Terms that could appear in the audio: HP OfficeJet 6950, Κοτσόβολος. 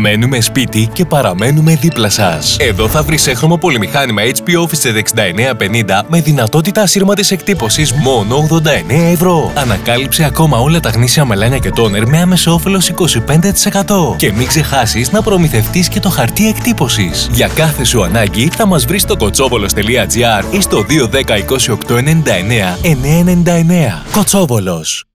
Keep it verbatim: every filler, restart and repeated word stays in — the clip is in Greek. Μένουμε σπίτι και παραμένουμε δίπλα σας. Εδώ θα βρεις έχρωμο πολυμηχάνημα έιτς πι OfficeJet εξήντα εννιά πενήντα με δυνατότητα ασύρματης εκτύπωσης μόνο ογδόντα εννέα ευρώ. Ανακάλυψε ακόμα όλα τα γνήσια μελάνια και τόνερ με άμεσο όφελος είκοσι πέντε τοις εκατό. Και μην ξεχάσεις να προμηθευτείς και το χαρτί εκτύπωσης. Για κάθε σου ανάγκη θα μας βρεις στο κοτσόβολος τελεία τζι άρ ή στο δύο ένα μηδέν είκοσι οκτώ ενενήντα εννέα εννιακόσια ενενήντα εννέα. Κοτσόβολος.